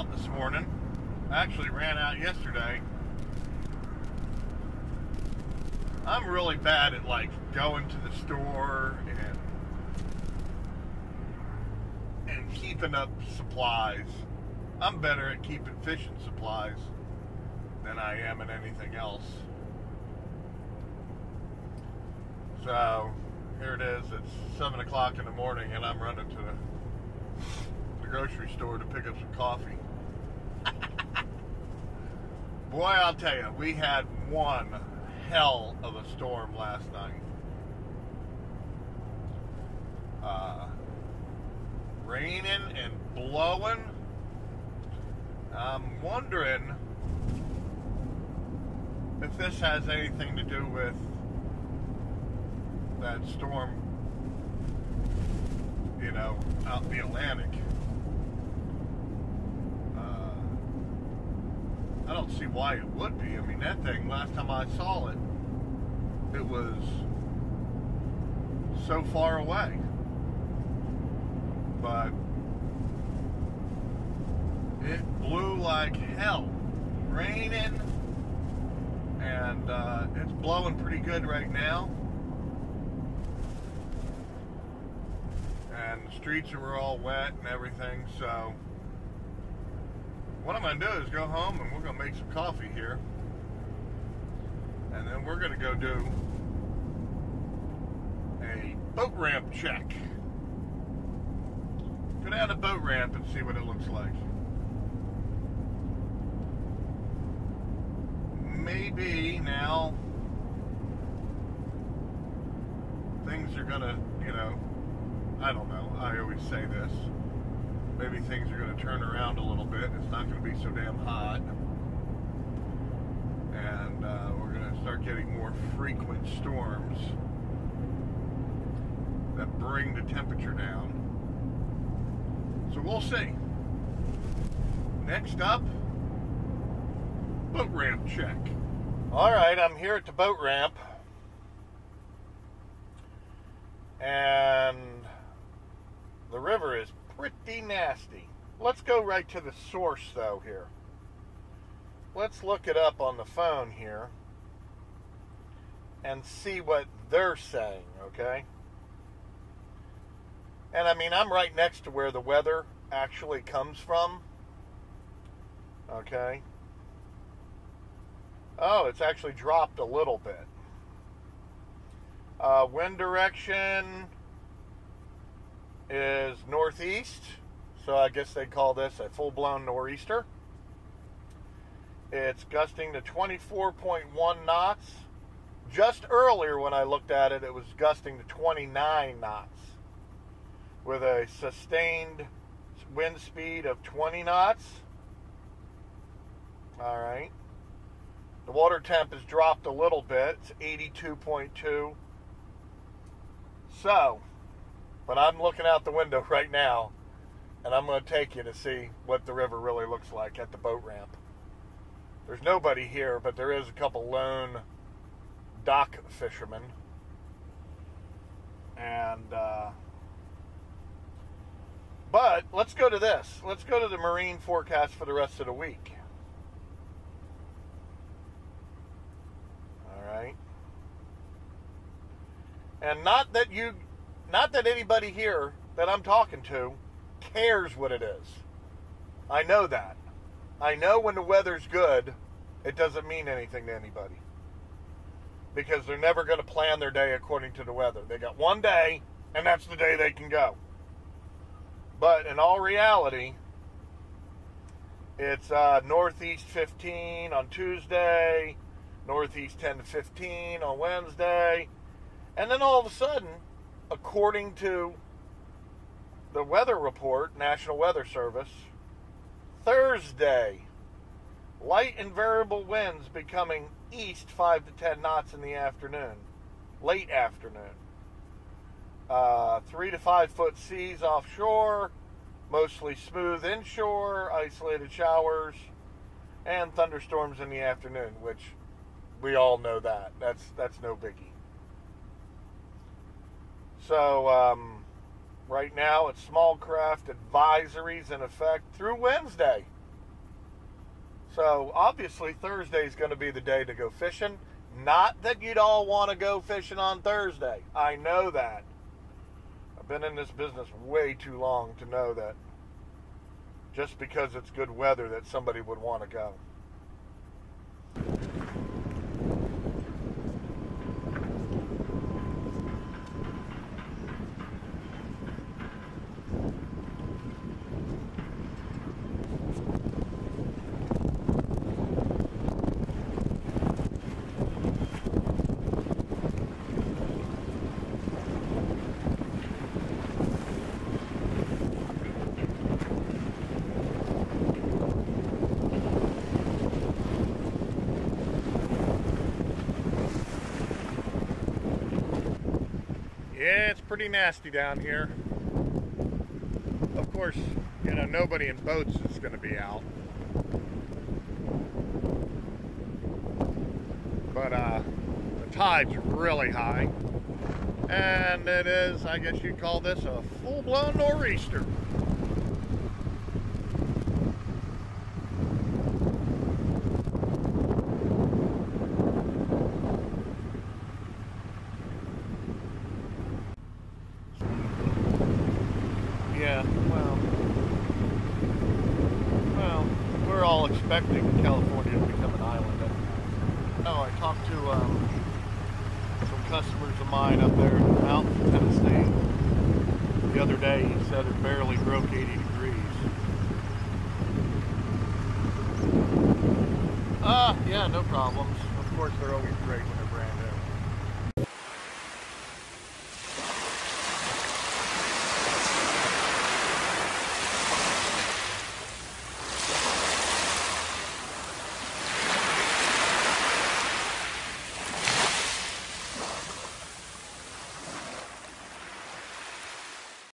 out this morning. I actually ran out yesterday. I'm really bad at like going to the store and keeping up supplies. I'm better at keeping fishing supplies than I am at anything else. So here it is, it's 7 o'clock in the morning and I'm running to the grocery store to pick up some coffee. Boy, I'll tell you, we had one hell of a storm last night. Raining and blowing. I'm wondering if this has anything to do with that storm, you know, out in the Atlantic. I don't see why it would be. I mean, that thing, last time I saw it, it was so far away. But it blew like hell. Raining, and it's blowing pretty good right now. And the streets were all wet and everything, so what I'm going to do is go home and we're going to make some coffee here. And then we're going to go do a boat ramp check. Go down the boat ramp and see what it looks like. Maybe now things are going to, you know, I don't know. I always say this. Maybe things are going to turn around a little bit. It's not going to be so damn hot. And we're going to start getting more frequent storms that bring the temperature down. So we'll see. Next up, boat ramp check. Alright, I'm here at the boat ramp. And the river is pretty nasty. Let's go right to the source though here. Let's look it up on the phone here and see what they're saying, okay? And I mean, I'm right next to where the weather actually comes from, okay? Oh, it's actually dropped a little bit. Wind direction is northeast, so I guess they call this a full-blown nor'easter. It's gusting to 24.1 knots. Just earlier when I looked at it, it was gusting to 29 knots with a sustained wind speed of 20 knots. All right. The water temp has dropped a little bit. It's 82.2. So, but I'm looking out the window right now, and I'm going to take you to see what the river really looks like at the boat ramp. There's nobody here, but there is a couple lone dock fishermen. And, but let's go to this. Let's go to the marine forecast for the rest of the week. All right. And not that anybody here that I'm talking to cares what it is. I know that. I know when the weather's good, it doesn't mean anything to anybody. Because they're never going to plan their day according to the weather. They got one day, and that's the day they can go. But in all reality, it's northeast 15 on Tuesday, northeast 10 to 15 on Wednesday, and then all of a sudden, according to the weather report, National Weather Service, Thursday, light and variable winds becoming east 5 to 10 knots in the afternoon, late afternoon. 3 to 5-foot seas offshore, mostly smooth inshore, isolated showers, and thunderstorms in the afternoon, which we all know that. That's no biggie. So, right now, it's small craft advisories in effect through Wednesday. So obviously Thursday's going to be the day to go fishing. Not that you'd all want to go fishing on Thursday. I know that. I've been in this business way too long to know that just because it's good weather that somebody would want to go. Yeah, it's pretty nasty down here. Of course, you know, nobody in boats is going to be out. But the tide's really high. And it is, I guess you'd call this a full-blown nor'easter. Yeah, well, we're all expecting California to become an island. Oh, I talked to some customers of mine up there in the mountains of Tennessee the other day. He said it barely broke 80 degrees. Yeah, no problems. Of course, they're always great when they're brand new.